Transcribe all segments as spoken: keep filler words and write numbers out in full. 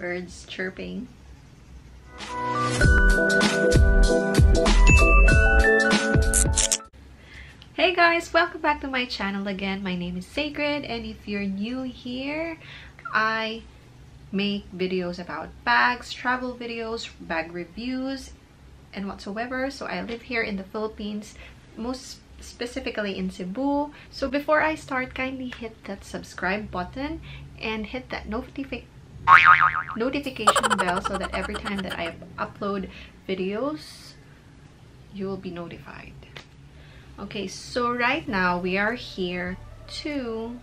birds chirping. Hey guys, welcome back to my channel again. My name is Sacred, and if you're new here, I make videos about bags, travel videos, bag reviews, and whatsoever. So I live here in the Philippines, most specifically in Cebu. So before I start, kindly hit that subscribe button and hit that notification notification bell so that every time that I upload videos, you will be notified. Okay, so right now we are here to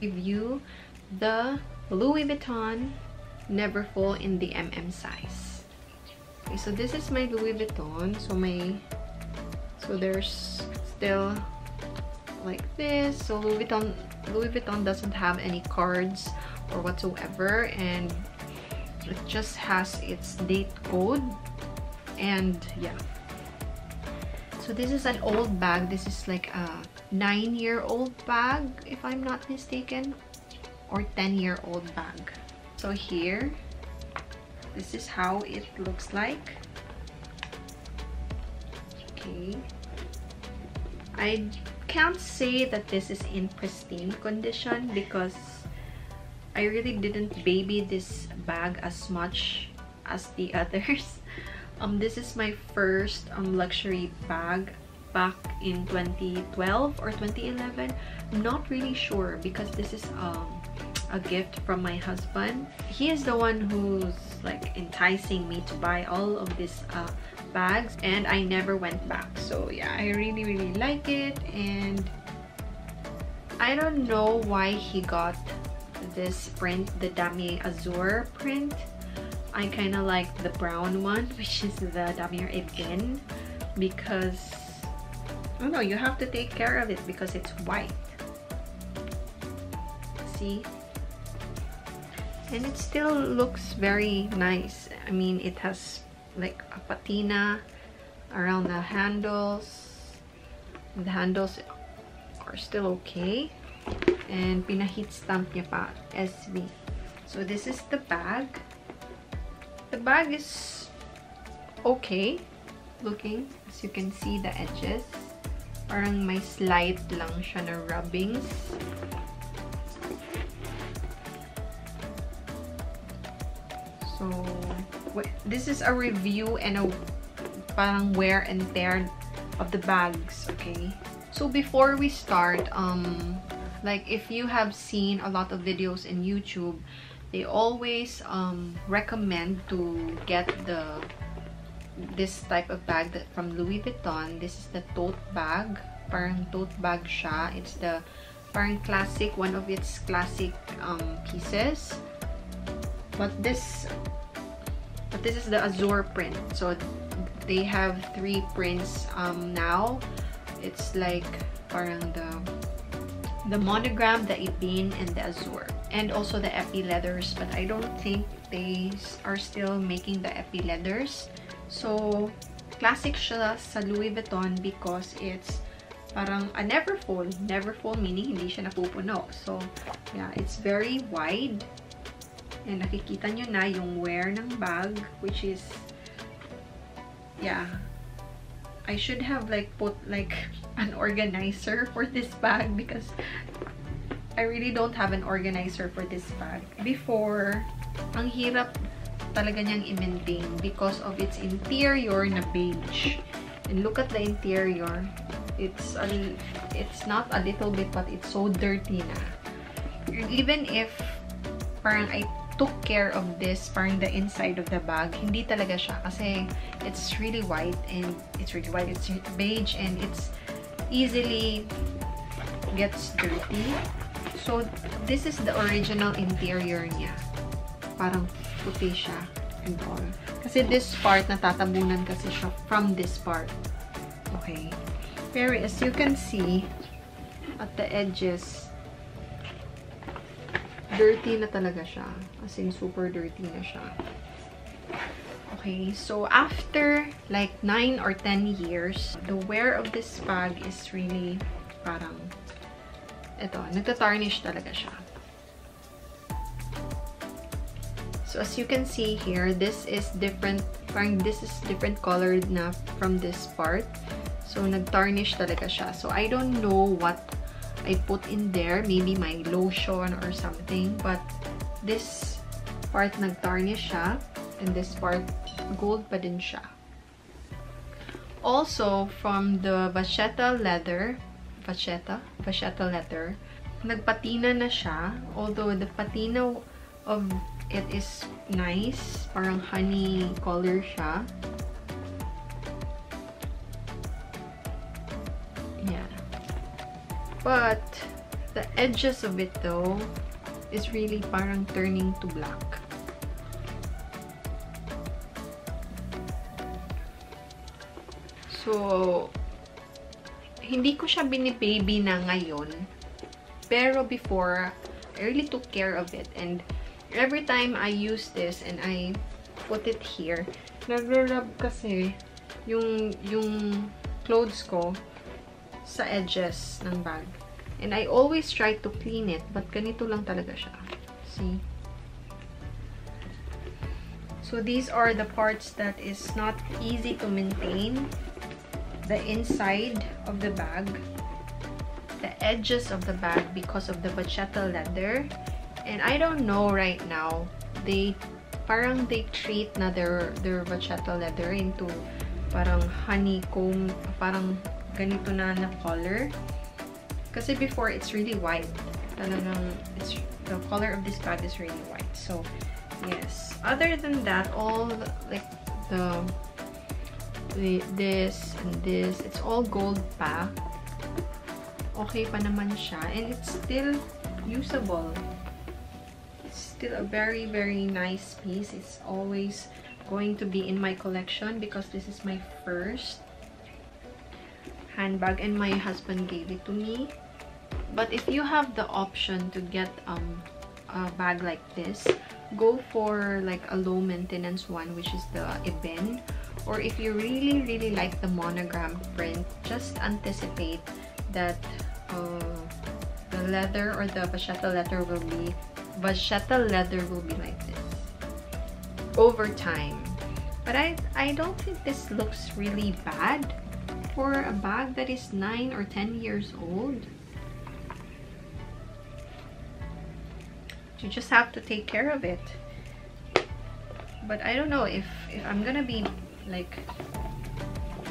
review the Louis Vuitton Neverfull in the M M size. Okay, so this is my Louis Vuitton. So my so there's still like this. So Louis Vuitton Louis Vuitton doesn't have any cards or whatsoever, and it just has its date code. And yeah, so this is an old bag. This is like a nine year old bag, if I'm not mistaken, or ten year old bag. So here, this is how it looks like. Okay, I can't say that this is in pristine condition because I really didn't baby this bag as much as the others. Um, this is my first um, luxury bag back in twenty twelve or twenty eleven. I'm not really sure because this is um, a gift from my husband. He is the one who's like enticing me to buy all of these uh, bags, and I never went back. So yeah, I really really like it, and I don't know why he got this print, the Damier Azur print. I kind of like the brown one, which is the Damier Ebene, because I don't know, you have to take care of it because it's white. See? And it still looks very nice. I mean, it has like a patina around the handles. The handles are still okay. And pinahit stamp niya pa, S V. So this is the bag. The bag is okay looking, as you can see the edges. Parang may slight lang siya na rubbings. So this is a review and a parang wear and tear of the bags, okay? So before we start, um, like if you have seen a lot of videos in YouTube, they always um, recommend to get the this type of bag that from Louis Vuitton. This is the tote bag. Parang tote bag siya. It's the parang classic, one of its classic um, pieces. But this, but this is the Azur print. So they have three prints um, now. It's like parang the the monogram, the Ebene, and the Azur, and also the epi leathers, but I don't think they are still making the epi leathers. So classic siya sa Louis Vuitton because it's parang a neverfull, neverfull meaning hindi siya napupuno. So yeah, it's very wide, and nakikita nyo na yung wear ng bag, which is, yeah, I should have like put like an organizer for this bag because I really don't have an organizer for this bag. Before, ang hirap talaga niyang i-maintain because of its interior na beige. And look at the interior. It's a, it's not a little bit, but it's so dirty na. Even if parang I took care of this, parang the inside of the bag, hindi talaga siya kasi it's really white and it's really white. It's beige and it's easily gets dirty. So this is the original interior niya. Parang puti siya and all. Kasi this part natatabunan kasi siya from this part. Okay. Pero as you can see at the edges, dirty na talaga siya. As in super dirty na siya. Okay, so after like nine or ten years, the wear of this bag is really parang ito, nagtatarnish talaga siya. So as you can see here, this is different, parang this is different colored na from this part. So nag-tarnish talaga siya. So I don't know what I put in there, maybe my lotion or something, but this part nag-tarnish siya and this part gold pa din siya. Also from the vachetta leather, vachetta, vachetta leather, nagpatina na siya, although the patina of it is nice, parang honey color siya. Yeah. But the edges of it though is really parang turning to black. So hindi ko siya binibaby na ngayon, pero before I really took care of it, and every time I use this and I put it here, nagro-rub kasi yung yung clothes ko sa edges ng bag. And I always try to clean it, but ganito lang talaga siya. See? So these are the parts that is not easy to maintain. The inside of the bag, the edges of the bag because of the vachetta leather. And I don't know right now, they parang they treat na their, their vachetta leather into parang honeycomb, parang ganito na na color. Kasi before, it's really white. Talagang, it's, the color of this bag is really white. So, yes. Other than that, all, the, like, the, the, this and this, it's all gold pa. Okay pa naman siya. And it's still usable. It's still a very, very nice piece. It's always going to be in my collection because this is my first handbag, and my husband gave it to me. But if you have the option to get um a bag like this, go for like a low maintenance one, which is the Ebene. Or if you really really like the monogram print, just anticipate that uh, the leather or the vachetta leather will be vachetta leather will be like this over time. But I I don't think this looks really bad for a bag that is nine or ten years old. You just have to take care of it. But I don't know if, if I'm gonna be like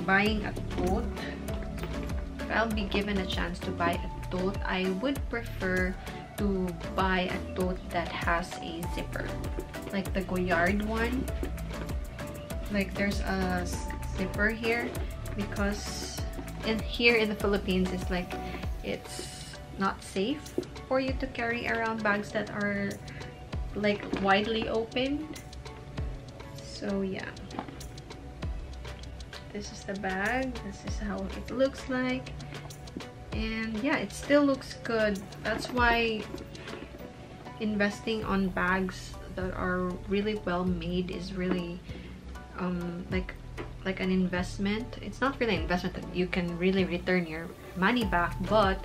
buying a tote, if I'll be given a chance to buy a tote, I would prefer to buy a tote that has a zipper, like the Goyard one. Like there's a zipper here, because in here in the Philippines, it's like it's not safe for you to carry around bags that are like widely opened. So yeah, this is the bag, this is how it looks like, and yeah, it still looks good. That's why investing on bags that are really well made is really um like like an investment. It's not really an investment that you can really return your money back, but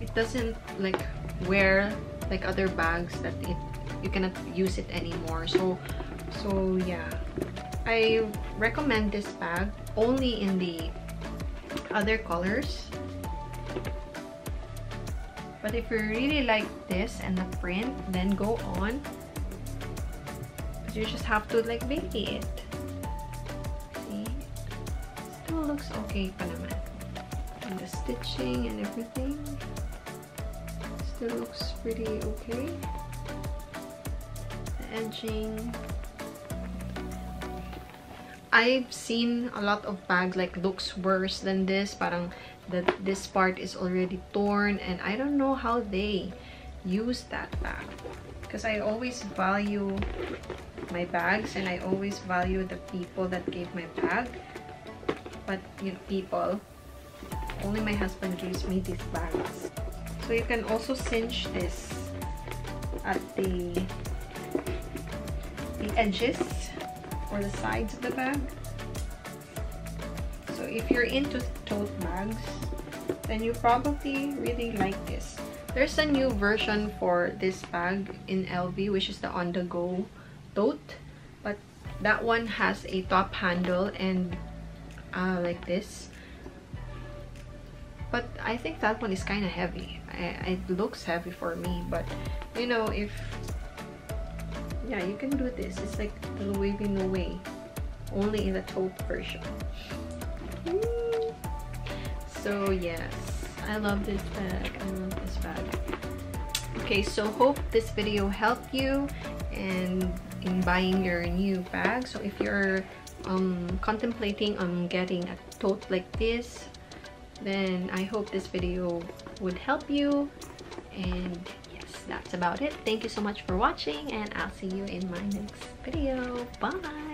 it doesn't like wear like other bags that it you cannot use it anymore. So so yeah, I recommend this bag only in the other colors. But if you really like this and the print, then go on. But you just have to like baby it. Looks okay pa naman, and the stitching and everything still looks pretty okay. The edging, I've seen a lot of bags like looks worse than this, parang that this part is already torn, and I don't know how they use that bag, because I always value my bags and I always value the people that gave my bag. But you know, people, only my husband gives me these bags. So you can also cinch this at the the edges or the sides of the bag. So if you're into tote bags, then you probably really like this. There's a new version for this bag in L V, which is the on-the-go tote, but that one has a top handle and uh, like this. But I think that one is kind of heavy. I, it looks heavy for me, but you know, if yeah, you can do this. It's like the wavy no way, only in the taupe version. So yes, I love this bag. I love this bag. Okay, so hope this video helped you and in buying your new bag. So if you're um, contemplating on getting a tote like this, then I hope this video would help you. And yes, that's about it. Thank you so much for watching, and I'll see you in my next video. Bye.